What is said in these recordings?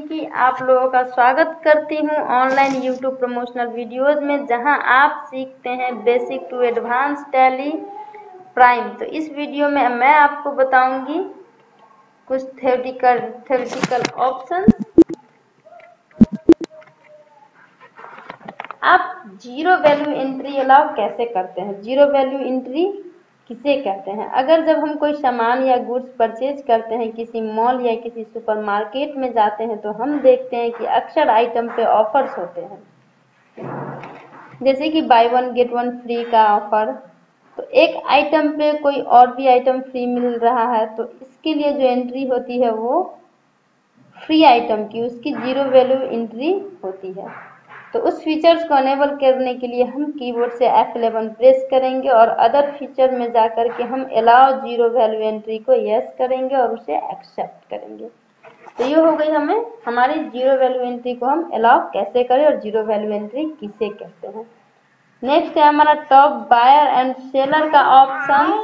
कि आप लोगों का स्वागत करती हूं ऑनलाइन यूट्यूब प्रमोशनल वीडियोस में, जहां आप सीखते हैं basic to advance tally prime. तो इस वीडियो में मैं आपको बताऊंगी कुछ थ्योरेटिकल ऑप्शन। आप जीरो वैल्यू एंट्री अलाउ कैसे करते हैं, जीरो वैल्यू एंट्री किसे कहते हैं। अगर जब हम कोई सामान या गुड्स परचेज करते हैं, किसी मॉल या किसी सुपरमार्केट में जाते हैं, तो हम देखते हैं कि अक्सर आइटम पे ऑफर्स होते हैं, जैसे कि buy one get one free का ऑफर। तो एक आइटम पे कोई और भी आइटम फ्री मिल रहा है, तो इसके लिए जो एंट्री होती है वो फ्री आइटम की, उसकी जीरो वैल्यू एंट्री होती है। तो उस फीचर्स को अनेबल करने के लिए हम कीबोर्ड से F11 प्रेस करेंगे और अदर फीचर में जाकर के हम अलाउ जीरो वैल्यू एंट्री को यस करेंगे और उसे एक्सेप्ट करेंगे। तो ये हो गई हमें हमारी जीरो वैल्यू एंट्री को हम अलाउ कैसे करें और जीरो वैल्यू एंट्री किसे कहते हैं। नेक्स्ट है हमारा टॉप बायर एंड सेलर का ऑप्शन।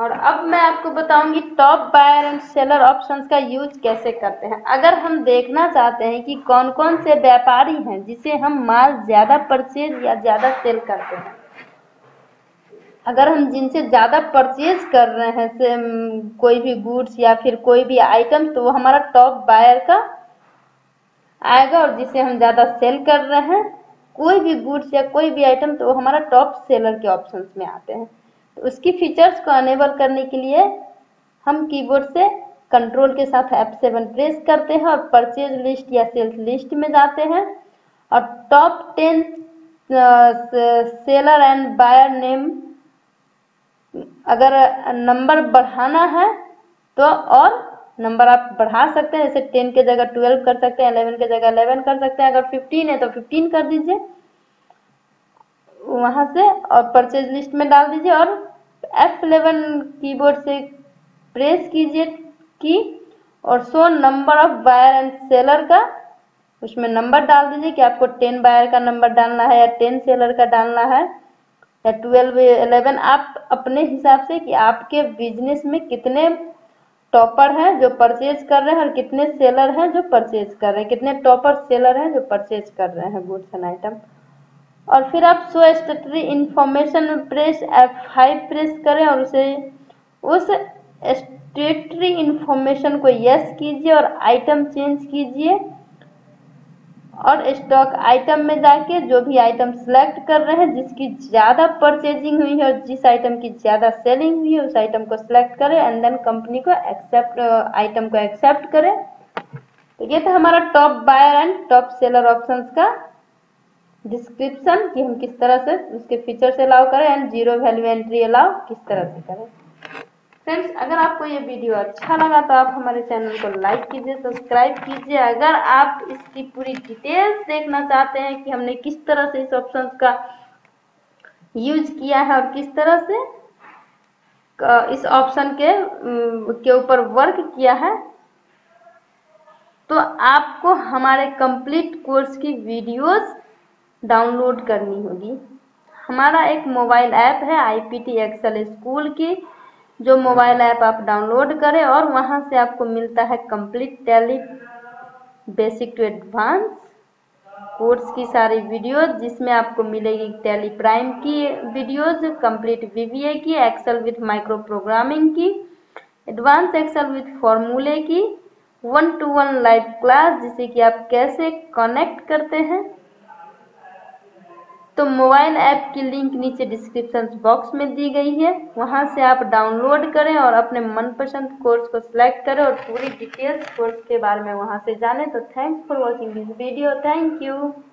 और अब मैं आपको बताऊंगी top buyer and seller options का यूज कैसे करते हैं। अगर हम देखना चाहते हैं कि कौन कौन से व्यापारी हैं जिसे हम माल ज़्यादा परचेज या ज़्यादा सेल करते हैं, अगर हम जिनसे ज़्यादा परचेज कर रहे हैं कोई भी गुड्स या फिर कोई भी आइटम, तो वो हमारा टॉप बायर का आएगा। और जिसे हम ज़्यादा सेल कर रहे हैं कोई भी गुड्स या कोई भी आइटम, तो वो हमारा टॉप सेलर के ऑप्शंस में आते हैं। उसकी फीचर्स को अनेबल करने के लिए हम कीबोर्ड से कंट्रोल के साथ F7 प्रेस करते हैं और परचेज लिस्ट या सेल्स लिस्ट में जाते हैं और top 10 seller and buyer name अगर नंबर बढ़ाना है तो, और नंबर आप बढ़ा सकते हैं, जैसे 10 के जगह 12 कर सकते हैं, 11 के जगह 11 कर सकते हैं, अगर 15 है तो 15 कर दीजिए वहां से और परचेज लिस्ट में डाल दीजिए और F11 कीबोर्ड से प्रेस कीजिए की और 100 number of buyer and seller का उसमें नंबर डाल दीजिए कि आपको 10 बायर का नंबर डालना है या 10 सेलर का डालना है या 12, 11। आप अपने हिसाब से कि आपके बिजनेस में कितने टॉपर हैं जो परचेज कर रहे हैं और कितने सेलर हैं जो परचेज कर रहे हैं, कितने टॉपर सेलर हैं जो परचेज कर रहे हैं गुड्स एंड आइटम। और फिर आप शो स्टेटरी इन्फॉर्मेशन में प्रेस F5 प्रेस करें और उसे उस स्टेटरी इन्फॉर्मेशन को यस कीजिए और आइटम चेंज कीजिए और स्टॉक आइटम में जाके जो भी आइटम सेलेक्ट कर रहे हैं जिसकी ज़्यादा परचेजिंग हुई है और जिस आइटम की ज़्यादा सेलिंग हुई है उस आइटम को सेलेक्ट करें एंड देन कंपनी को एक्सेप्ट आइटम को एक्सेप्ट करें। तो ये था हमारा top buyer and top seller option का डिस्क्रिप्शन कि हम किस तरह से उसके फीचर्स अलाउ करें and zero value entry allow किस तरह से करें। फ्रेंड्स, अगर आपको ये वीडियो अच्छा लगा तो आप हमारे चैनल को लाइक कीजिए, सब्सक्राइब कीजिए। अगर आप इसकी पूरी डिटेल्स देखना चाहते हैं कि हमने किस तरह से इस ऑप्शन का यूज किया है और किस तरह से इस ऑप्शन के ऊपर वर्क किया है, तो आपको हमारे कंप्लीट कोर्स की वीडियोज़ डाउनलोड करनी होगी। हमारा एक मोबाइल ऐप है IPT Excel School की, जो मोबाइल ऐप आप डाउनलोड करें और वहां से आपको मिलता है complete tally basic to advance course की सारी वीडियोज, जिसमें आपको मिलेगी टैली प्राइम की वीडियोज, कंप्लीट VBA की, एक्सेल विथ माइक्रो प्रोग्रामिंग की, एडवांस एक्सेल विथ फार्मूले की, 1-to-1 लाइव क्लास जिसे कि आप कैसे कनेक्ट करते हैं। तो मोबाइल ऐप की लिंक नीचे डिस्क्रिप्शन बॉक्स में दी गई है, वहां से आप डाउनलोड करें और अपने मनपसंद कोर्स को सिलेक्ट करें और पूरी डिटेल्स कोर्स के बारे में वहां से जानें। तो thanks for watching this video, thank you.